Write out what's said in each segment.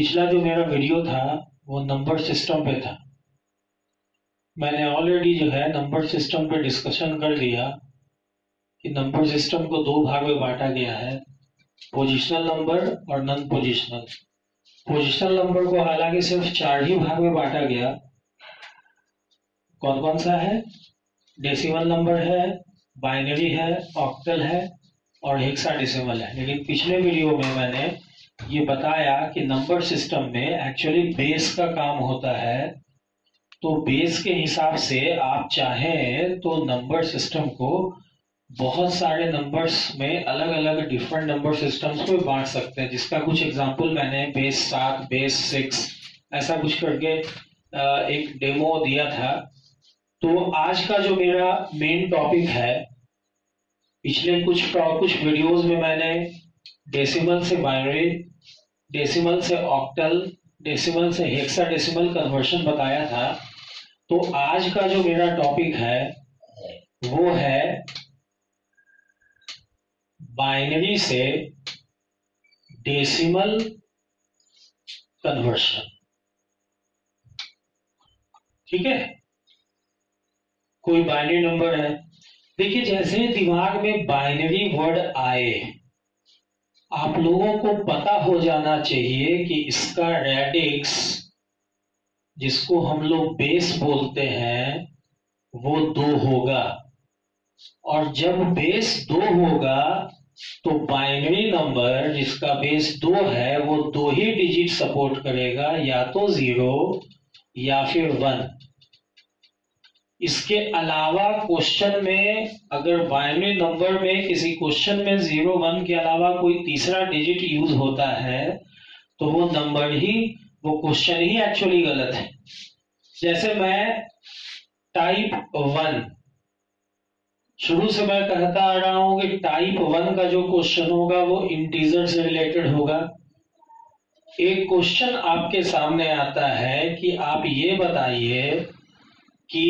पिछला जो मेरा वीडियो था वो नंबर सिस्टम पे था। मैंने ऑलरेडी जो है नंबर सिस्टम पे डिस्कशन कर लिया कि नंबर सिस्टम को दो भाग में बांटा गया है, पोजिशनल नंबर और नॉन पोजिशनल। पोजिशनल नंबर को हालांकि सिर्फ चार ही भाग में बांटा गया। कौन कौन सा है? डेसिमल नंबर है, बाइनरी है, ऑक्टल है और हेक्साडेसिमल है। लेकिन पिछले वीडियो में मैंने ये बताया कि नंबर सिस्टम में एक्चुअली बेस का काम होता है, तो बेस के हिसाब से आप चाहें तो नंबर सिस्टम को बहुत सारे नंबर्स में अलग अलग डिफरेंट नंबर सिस्टम्स में बांट सकते हैं, जिसका कुछ एग्जांपल मैंने बेस 7, बेस 6 ऐसा कुछ करके एक डेमो दिया था। तो आज का जो मेरा मेन टॉपिक है, पिछले कुछ वीडियोस में मैंने डेसिमल से बाइनरी, डेसिमल से ऑक्टल, डेसिमल से हेक्साडेसिमल कन्वर्शन बताया था। तो आज का जो मेरा टॉपिक है वो है बाइनरी से डेसिमल कन्वर्शन। ठीक है, कोई बाइनरी नंबर है। देखिए, जैसे दिमाग में बाइनरी वर्ड आए, आप लोगों को पता हो जाना चाहिए कि इसका रेडिक्स, जिसको हम लोग बेस बोलते हैं, वो 2 होगा। और जब बेस 2 होगा तो बाइनरी नंबर जिसका बेस 2 है वो 2 ही डिजिट सपोर्ट करेगा, या तो 0 या फिर 1। इसके अलावा क्वेश्चन में, अगर बाइनरी नंबर में किसी क्वेश्चन में 0, 1 के अलावा कोई तीसरा डिजिट यूज होता है तो वो क्वेश्चन ही एक्चुअली गलत है। जैसे मैं टाइप 1, शुरू से मैं कहता आ रहा हूं कि टाइप 1 का जो क्वेश्चन होगा वो इंटीजर से रिलेटेड होगा। एक क्वेश्चन आपके सामने आता है कि आप ये बताइए कि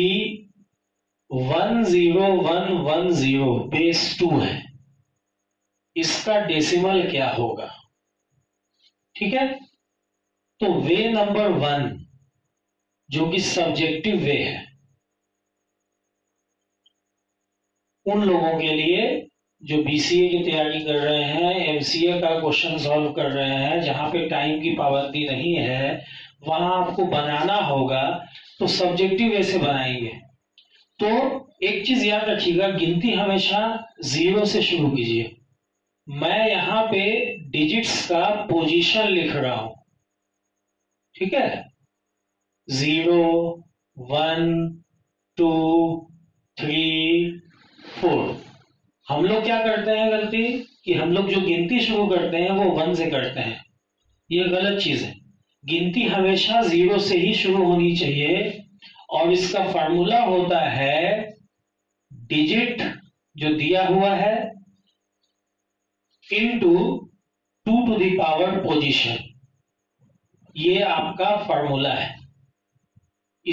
10110 बेस 2 है, इसका डेसिमल क्या होगा? ठीक है, तो वे नंबर 1 जो कि सब्जेक्टिव वे है, उन लोगों के लिए जो बीसीए की तैयारी कर रहे हैं, एमसीए का क्वेश्चन सॉल्व कर रहे हैं, जहां पे टाइम की पाबंदी नहीं है, वहां आपको बनाना होगा तो सब्जेक्टिव वे से बनाएंगे। तो एक चीज याद रखिएगा, गिनती हमेशा 0 से शुरू कीजिए। मैं यहाँ पे डिजिट्स का पोजीशन लिख रहा हूं। ठीक है, 0, 1, 2, 3, 4। हम लोग क्या करते हैं गलती, कि हम लोग जो गिनती शुरू करते हैं वो 1 से करते हैं। ये गलत चीज है। गिनती हमेशा 0 से ही शुरू होनी चाहिए। और इसका फार्मूला होता है डिजिट जो दिया हुआ है into 2 to the power position. ये आपका फार्मूला है।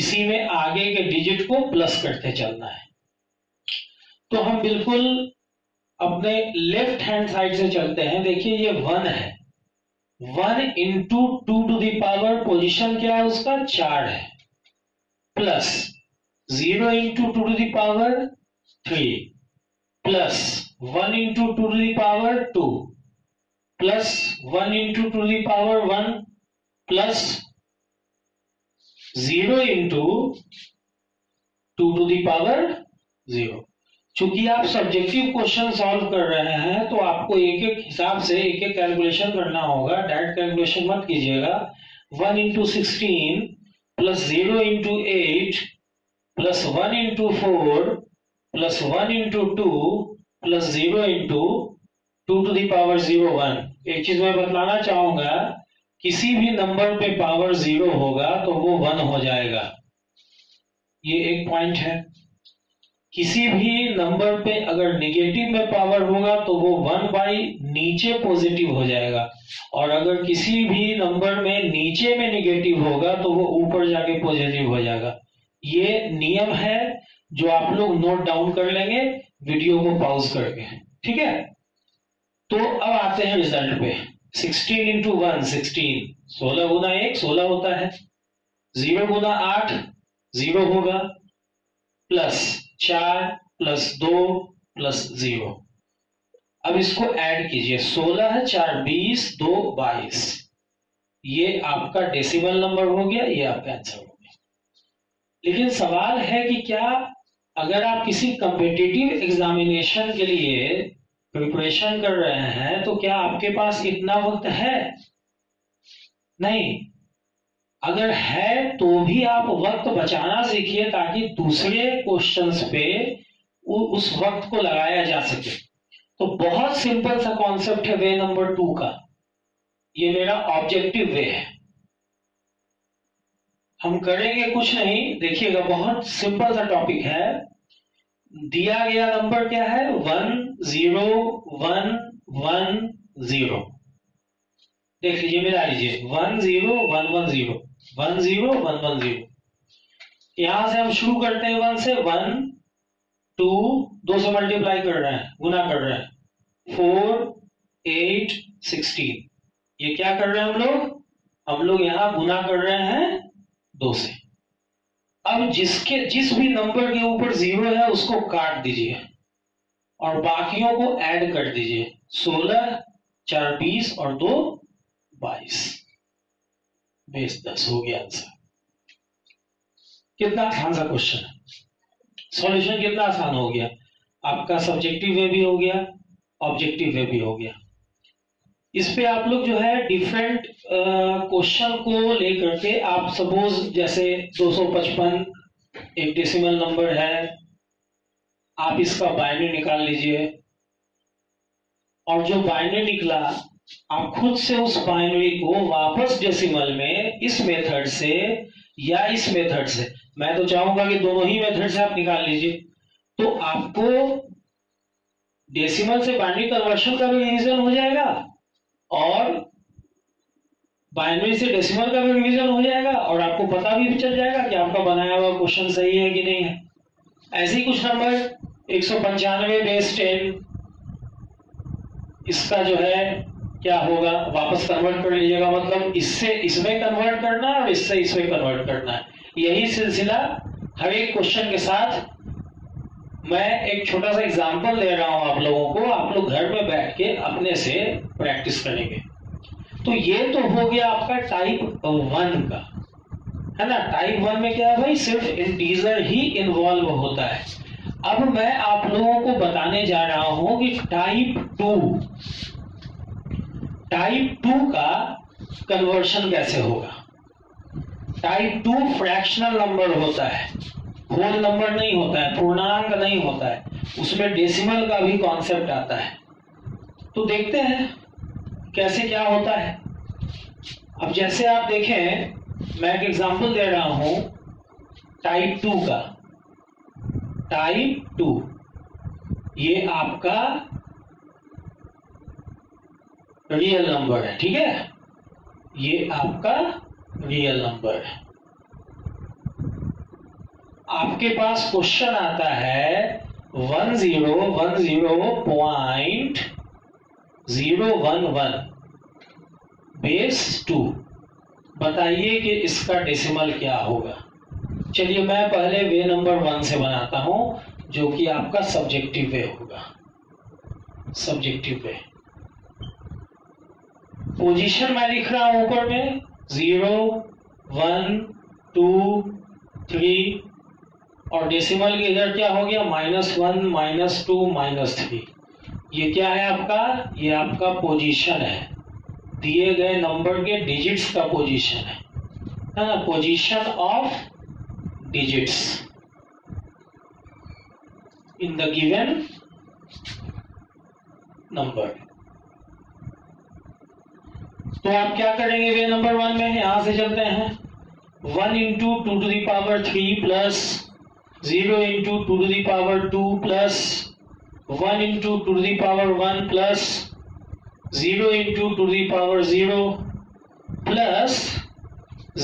इसी में आगे के डिजिट को प्लस करते चलना है। तो हम बिल्कुल अपने लेफ्ट हैंड साइड से चलते हैं। देखिए, ये 1 है, 1 into 2 to the power position क्या है उसका 4 है, plus 0 into 2 to the power 3 plus 1 into 2 to the power 2 plus 1 into 2 to the power 1 plus 0 into 2 to the power 0। चूंकि आप सब्जेक्टिव क्वेश्चन सॉल्व कर रहे हैं तो आपको एक-एक हिसाब से एक-एक कैलकुलेशन करना होगा। डायरेक्ट कैलकुलेशन मत कीजिएगा। 1 into 16 plus 0 into 8 plus 1 into 4 plus 1 into 2 plus 0 into 2 to the power 0, 1। एक चीज मैं बतलाना चाहूंगा, किसी भी नंबर पे पावर 0 होगा तो वो 1 हो जाएगा। ये एक पॉइंट है। किसी भी नंबर पे अगर निगेटिव में पावर होगा तो वो 1 बाई नीचे पॉजिटिव हो जाएगा, और अगर किसी भी नंबर में नीचे में निगेटिव होगा तो वो ऊपर जाके पॉजिटिव हो जाएगा। ये नियम है जो आप लोग नोट डाउन कर लेंगे वीडियो को पॉज करके। ठीक है, तो अब आते हैं रिजल्ट पे। 16 इंटू 1 16, 16 गुना 1 16 होता है, 0 गुना 8 0 होगा, प्लस 4 प्लस 2 प्लस 0। अब इसको ऐड कीजिए, 16 4 20 2 22, ये आपका डेसिमल नंबर हो गया, ये आपका आंसर हो गया। लेकिन सवाल है कि क्या अगर आप किसी कॉम्पिटिटिव एग्जामिनेशन के लिए प्रिपरेशन कर रहे हैं तो क्या आपके पास इतना वक्त है? नहीं। अगर है तो भी आप वक्त बचाना सीखिए ताकि दूसरे क्वेश्चंस पे उस वक्त को लगाया जा सके। तो बहुत सिंपल सा कॉन्सेप्ट है वे नंबर 2 का, ये मेरा ऑब्जेक्टिव वे है। हम करेंगे कुछ नहीं, देखिएगा बहुत सिंपल सा टॉपिक है। दिया गया नंबर क्या है 1 0 1 1 0, देख लीजिए मेरा आइए 1 0 1 1 0 1 0 1 1 0। यहां से हम शुरू करते हैं 1 से, 1 2, 2 से मल्टीप्लाई कर रहे हैं, गुना कर रहे हैं, 4 8 16, ये क्या कर रहे हैं हम लोग यहां गुना कर रहे हैं 2 से। अब जिस भी नंबर के ऊपर 0 है उसको काट दीजिए और बाकियों को ऐड कर दीजिए, 16 4 20 और 2 22, 20 10 हो गया आंसर। कितना आसान सा क्वेश्चन है, सॉल्यूशन कितना आसान हो गया आपका, सब्जेक्टिव वे भी हो गया, ऑब्जेक्टिव वे भी हो गया। इस पे आप लोग जो है डिफरेंट क्वेश्चन को लेकर के, आप सपोज जैसे 255 एक डेसिमल नंबर है, आप इसका बाइनरी निकाल लीजिए और जो बाइनरी निकला आप खुद से उस बाइनरी को वापस डेसिमल में इस मेथड से या इस मेथड से, मैं तो चाहूंगा कि दोनों ही मेथड से आप निकाल लीजिए। तो आपको डेसिमल से बाइनरी कन्वर्शन का भी रीजन हो जाएगा और बाइनरी से डेसिमल का भी रिवीजन हो जाएगा और आपको पता भी चल जाएगा कि आपका बनाया हुआ क्वेश्चन सही है कि नहीं है। ऐसे ही कुछ नंबर 195 बेस 10, इसका जो है क्या होगा, वापस कन्वर्ट कर लीजिएगा, मतलब इससे इसमें कन्वर्ट करना है और इससे इसमें कन्वर्ट करना है। यही सिलसिला हर एक क्वेश्चन के साथ। मैं एक छोटा सा एग्जाम्पल दे रहा हूं आप लोगों को, आप लोग घर में बैठ के अपने से प्रैक्टिस करेंगे। तो ये तो हो गया आपका टाइप 1 का, है ना। टाइप 1 में क्या है भाई, सिर्फ इंटीजर ही इन्वॉल्व होता है। अब मैं आप लोगों को बताने जा रहा हूं कि टाइप 2 का कन्वर्शन कैसे होगा। टाइप 2 फ्रैक्शनल नंबर होता है, होल नंबर नहीं होता है, पूर्णांक नहीं होता है, उसमें डेसिमल का भी कॉन्सेप्ट आता है। तो देखते हैं कैसे क्या होता है। अब जैसे आप देखें, मैं एक एग्जांपल दे रहा हूं टाइप 2 का। टाइप 2 ये आपका रियल नंबर है, ठीक है, ये आपका रियल नंबर है। आपके पास क्वेश्चन आता है 1 0 1 0.011 बेस 2, बताइए कि इसका डेसिमल क्या होगा। चलिए मैं पहले वे नंबर 1 से बनाता हूं जो कि आपका सब्जेक्टिव वे होगा। सब्जेक्टिव वे पोजीशन मैं लिख रहा हूं ऊपर में 0 1 2 3 और डेसिमल के इधर क्या हो गया -1 -2 -3। ये क्या है आपका, ये आपका पोजीशन है, दिए गए नंबर के डिजिट्स का पोजीशन है, ना position of digits in the given number. तो आप क्या करेंगे वे नंबर 1 में, यहां से चलते हैं 1 into 2 to the power 3 plus 0 into 2 to the power 2 plus 1 into 2 to the power 1 plus 0 into 2 to the power 0 plus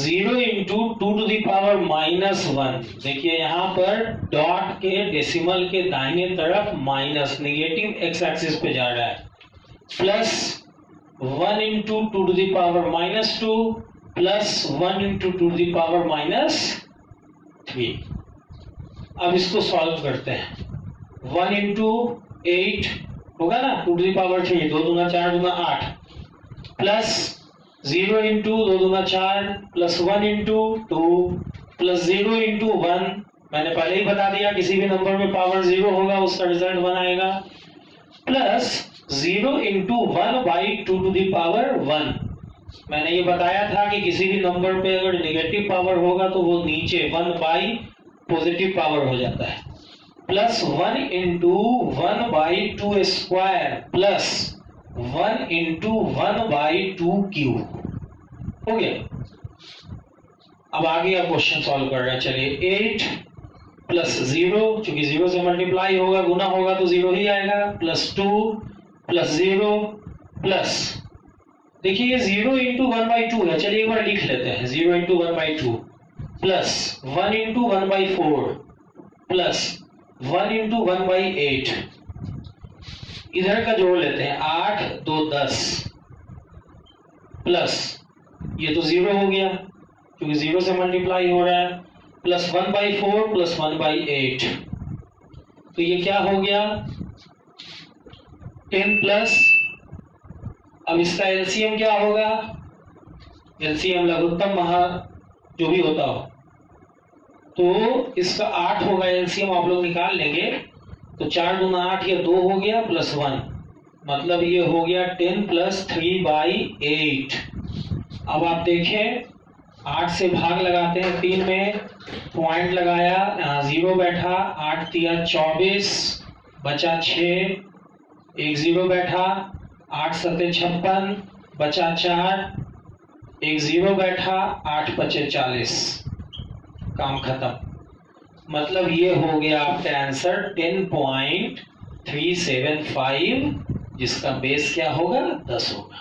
0 into 2 to the power -1। देखिए यहाँ पर डॉट के डेसिमल के दाहिने तरफ माइनस, नेगेटिव एक्स एक्सिस पे जा रहा है, plus 1 into 2 to the power minus 2 plus 1 into 2 to the power minus 3। अब इसको सॉल्व करते हैं। 1 इंटू 8 होगा ना, 2 टू दी पावर 3, 2 दूना 4 दूना 8, प्लस 0 इंटू 2 दूना 4 प्लस 1 इंटू 2 प्लस 0 इंटू 1। मैंने पहले ही बता दिया किसी भी नंबर में पावर 0 होगा उसका रिजल्ट 1 आएगा, plus 0 into 1 by 2 to the power 1। मैंने ये बताया था कि किसी भी नंबर पे अगर नेगेटिव पावर होगा तो वो नीचे 1 बाई पॉजिटिव पावर हो जाता है, plus 1 into 1 by 2 square plus 1 into 1 by 2 cube. Okay, अब आगे आप क्वेश्चन सॉल्व कर रहे हैं। चलिए 8 प्लस 0, चूंकि 0 से मल्टीप्लाई होगा गुना होगा तो 0 ही आएगा, प्लस 2 प्लस 0 प्लस, देखिए ये 0 इंटू 1 बाई 2 है, चलिए एक बार लिख लेते हैं, 0 into 1 by 2 plus 1 into 1 by 4 plus 1 into 1 by 8, इधर का जोड़ लेते हैं 8 2 10, प्लस ये तो 0 हो गया क्योंकि 0 से मल्टीप्लाई हो रहा है, प्लस 1 बाई 4 प्लस 1 बाई 8, तो ये क्या हो गया 10 प्लस। अब इसका एलसीएम क्या होगा, एलसीएम लघुत्तम महा जो भी होता हो, तो इसका 8 होगा एलसीएम, आप लोग निकाल लेंगे, तो 4 दूना 8 या 2 हो गया प्लस 1, मतलब ये हो गया 10 प्लस 3 बाई 8। अब आप देखें 8 से भाग लगाते हैं, 3 में पॉइंट लगाया, यहाँ 0 बैठा, 8 तिया 24 बचा 6, एक 0 बैठा, 8 सते 56 बचा 4, एक 0 बैठा, 8 पचे 40, काम खत्म। मतलब ये हो गया आपका आंसर 10.375, जिसका बेस क्या होगा 10 होगा।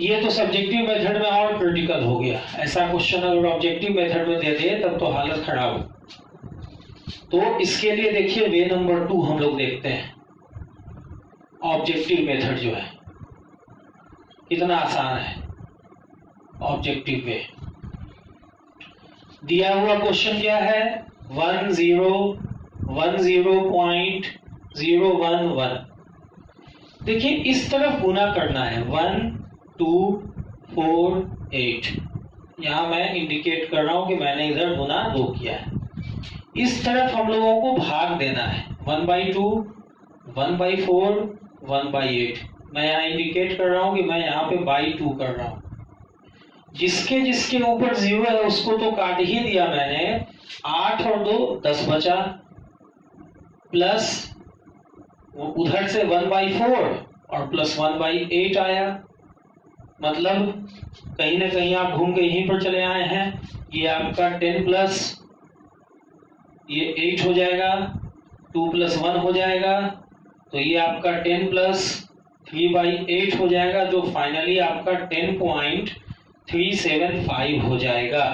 ये तो सब्जेक्टिव मेथड में और क्रिटिकल हो गया, ऐसा क्वेश्चन अगर ऑब्जेक्टिव मेथड में दे दे तब तो हालत खराब हो। तो इसके लिए देखिए वे नंबर 2 हम लोग देखते हैं, ऑब्जेक्टिव मेथड जो है कितना आसान है। ऑब्जेक्टिव वे, दिया हुआ क्वेश्चन क्या है 10 10.011। देखिए इस तरफ गुना करना है 1 2 4 8, यहाँ मैं इंडिकेट कर रहा हूँ कि मैंने इधर गुना 2 किया है। इस तरफ हम लोगों को भाग देना है 1 बाई 2 1 बाई 4 1 बाई 8, मैं यहाँ इंडिकेट कर रहा हूँ कि मैं यहाँ पे बाई 2 कर रहा हूँ। जिसके जिसके ऊपर 0 है उसको तो काट ही दिया मैंने, 8 और 2 10 बचा, प्लस उधर से 1 बाई 4 और प्लस 1 बाई 8 आया, मतलब कहीं ना कहीं आप घूम के यहीं पर चले आए हैं। ये आपका 10 प्लस ये 8 हो जाएगा, 2 प्लस 1 हो जाएगा, तो ये आपका 10 प्लस 3 बाई 8 हो जाएगा, जो फाइनली आपका 10.375 हो जाएगा।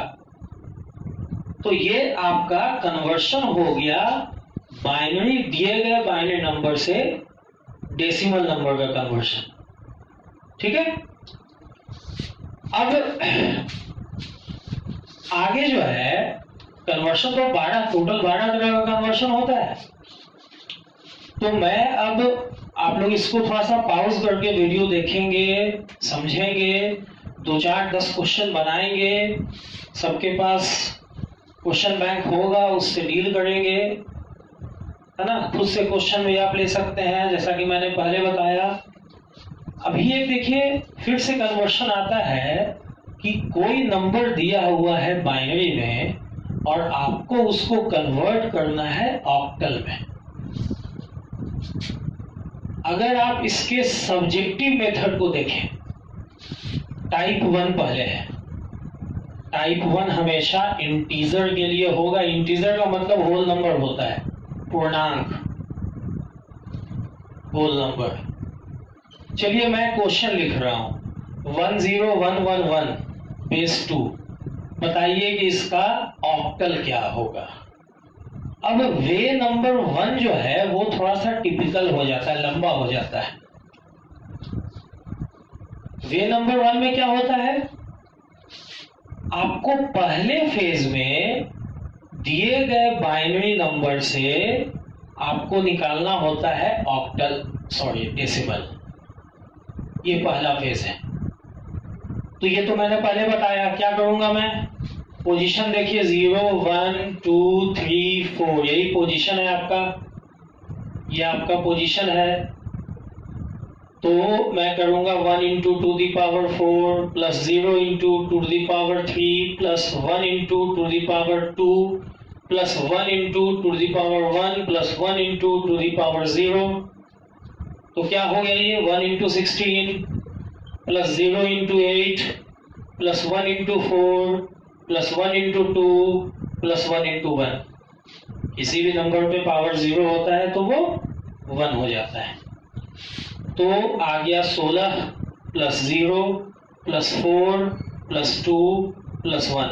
तो ये आपका कन्वर्शन हो गया बाइनरी, दिए गए बाइनरी नंबर से डेसिमल नंबर का कन्वर्शन। ठीक है, अब आगे जो है कन्वर्शन तो 12 टोटल 12 तरह का कन्वर्शन होता है। तो मैं अब आप लोग इसको थोड़ा सा पॉज करके वीडियो देखेंगे, समझेंगे, 2 4 10 क्वेश्चन बनाएंगे, सबके पास क्वेश्चन बैंक होगा उससे डील करेंगे, है ना। खुद से क्वेश्चन भी आप ले सकते हैं जैसा कि मैंने पहले बताया। अभी एक देखिए फिर से कन्वर्शन आता है कि कोई नंबर दिया हुआ है बाइनरी में और आपको उसको कन्वर्ट करना है ऑक्टल में। अगर आप इसके सब्जेक्टिव मेथड को देखें, टाइप 1 पहले है, टाइप 1 हमेशा इंटीजर के लिए होगा। इंटीजर का मतलब होल नंबर होता है, पूर्णांक, होल नंबर। चलिए मैं क्वेश्चन लिख रहा हूं 1 0 1 1 1 बेस 2, बताइए कि इसका ऑक्टल क्या होगा। अब वे नंबर 1 जो है वो थोड़ा सा टिपिकल हो जाता है, लंबा हो जाता है। वे नंबर वन में क्या होता है, आपको पहले फेज में दिए गए बाइनरी नंबर से आपको निकालना होता है ऑक्टल सॉरी डेसिमल। ये पहला फेज है। तो ये तो मैंने पहले बताया, क्या करूंगा मैं, पोजीशन देखिए 0 1 2 3 4 यही पोजीशन है आपका, ये आपका पोजीशन है। तो मैं करूंगा 1 × 2⁴ प्लस 0 × 2⁴ प्लस 1 × 2⁴ प्लस 1 × 2⁴ प्लस 1 × 2⁴ तो क्या हो गया ये 1 × 16 प्लस 0 × 8 प्लस 1 × 4 प्लस 1 × 2 प्लस 1 × 1। किसी भी नंबर पे पावर 0 होता है तो वो 1 हो जाता है। तो आ गया 16 प्लस 0 प्लस 4 प्लस 2 प्लस 1,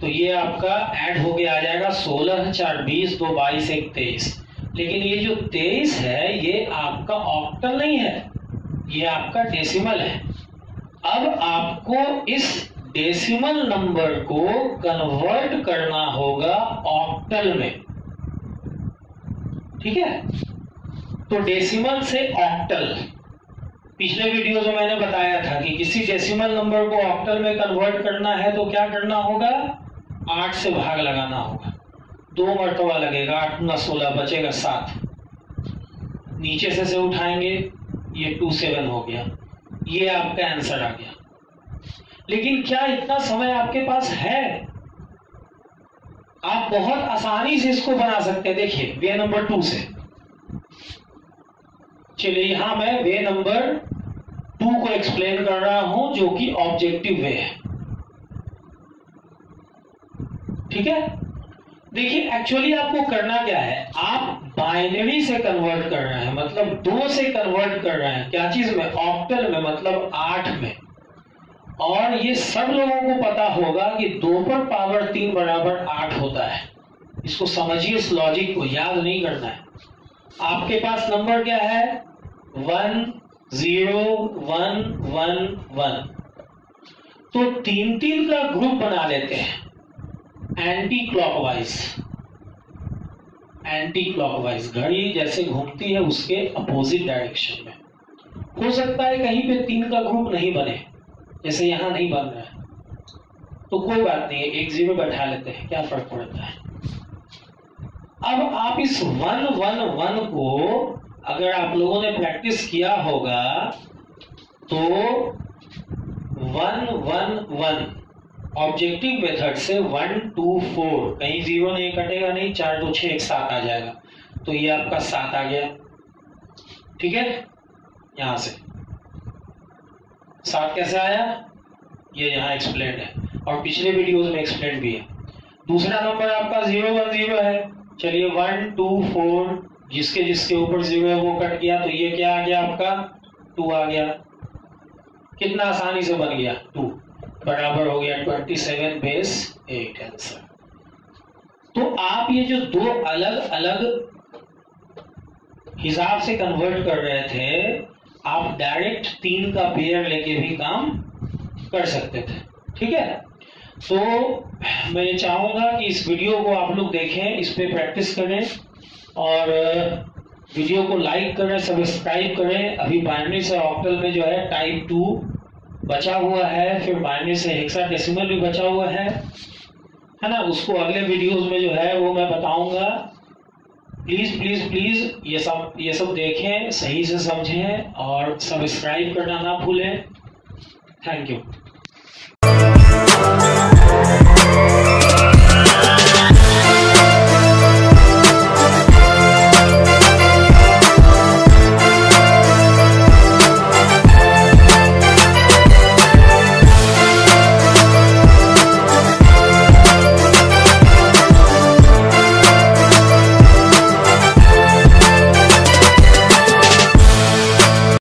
तो ये आपका ऐड होके आ जाएगा 16 4 20 2 22 1 23। लेकिन ये जो 23 है ये आपका ऑक्टल नहीं है, ये आपका डेसिमल है। अब आपको इस डेसिमल नंबर को कन्वर्ट करना होगा ऑक्टल में, ठीक है। तो डेसिमल से ऑक्टल, पिछले वीडियो में मैंने बताया था कि किसी डेसिमल नंबर को ऑक्टल में कन्वर्ट करना है तो क्या करना होगा, 8 से भाग लगाना होगा, 2 मर्तबा लगेगा, 8 × 16 बचेगा 7, नीचे से उठाएंगे, ये 27 हो गया, ये आपका आंसर आ गया। लेकिन क्या इतना समय आपके पास है? आप बहुत आसानी से इसको बना सकते हैं। देखिए वे नंबर 2 से, चलिए यहां मैं वे नंबर 2 को एक्सप्लेन कर रहा हूं जो कि ऑब्जेक्टिव वे है, ठीक है। देखिए एक्चुअली आपको करना क्या है, आप बाइनरी से कन्वर्ट कर रहे हैं, मतलब 2 से कन्वर्ट कर रहे हैं, क्या चीज में, ऑक्टल में, मतलब 8 में। और ये सब लोगों को पता होगा कि 2⁻³ = 8 होता है। इसको समझिए, इस लॉजिक को याद नहीं करना है। आपके पास नंबर क्या है, 1 0 1 1 1, तो 3 3 का ग्रुप बना लेते हैं एंटी क्लॉकवाइज, घड़ी जैसे घूमती है उसके अपोजिट डायरेक्शन में। हो सकता है कहीं पे 3 का ग्रुप नहीं बने, जैसे यहां नहीं बन रहा है, तो कोई बात नहीं है, एक 0 बैठा लेते हैं, क्या फर्क पड़ता है। अब आप इस 1 1 1 को, अगर आप लोगों ने प्रैक्टिस किया होगा तो 1 1 1 ऑब्जेक्टिव मेथड से 1 2 4 कहीं 0 नहीं कटेगा, नहीं, 4 2 6 1 7 आ जाएगा, तो ये आपका 7 आ गया, ठीक है। यहां से 7 कैसे आया, ये यहाँ एक्सप्लेन है और पिछले वीडियोस में एक्सप्लेन भी है। दूसरा नंबर आपका 0 1 0 है, चलिए 1 2 4 जिसके ऊपर 0 है वो कट गया, तो ये क्या आ गया आपका 2 आ गया। कितना आसानी से बन गया, 2 बराबर हो गया 27/8 आंसर। तो आप ये जो 2 अलग अलग हिसाब से कन्वर्ट कर रहे थे, आप डायरेक्ट 3 का पेयर लेके भी काम कर सकते थे, ठीक है। तो मैं चाहूंगा कि इस वीडियो को आप लोग देखें, इस पे प्रैक्टिस करें और वीडियो को लाइक करें, सब्सक्राइब करें। अभी बाइनरी से ऑक्टल में जो है टाइप 2 बचा हुआ है, फिर बाइनरी से हेक्साडेसिमल भी बचा हुआ है ना, उसको अगले वीडियोस में जो है वो मैं बताऊंगा। प्लीज ये सब देखें, सही से समझें और सब्सक्राइब करना ना भूलें। Thank you.